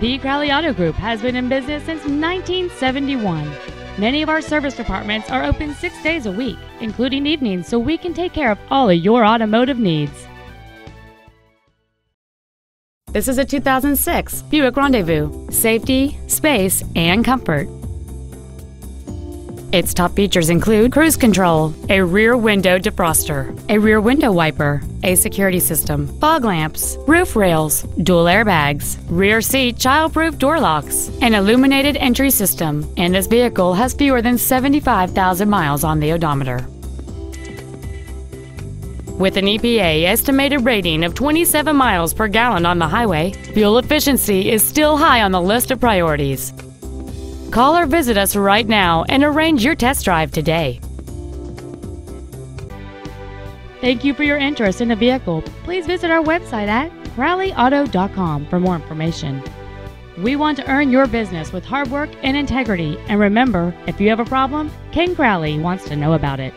The Crowley Auto Group has been in business since 1971. Many of our service departments are open 6 days a week, including evenings, so we can take care of all of your automotive needs. This is a 2006 Buick Rendezvous. Safety, space, and comfort. Its top features include cruise control, a rear window defroster, a rear window wiper, a security system, fog lamps, roof rails, dual airbags, rear seat child-proof door locks, an illuminated entry system, and this vehicle has fewer than 75,000 miles on the odometer. With an EPA estimated rating of 27 miles per gallon on the highway, fuel efficiency is still high on the list of priorities. Call or visit us right now and arrange your test drive today. Thank you for your interest in the vehicle. Please visit our website at CrowleyAuto.com for more information. We want to earn your business with hard work and integrity. And remember, if you have a problem, Ken Crowley wants to know about it.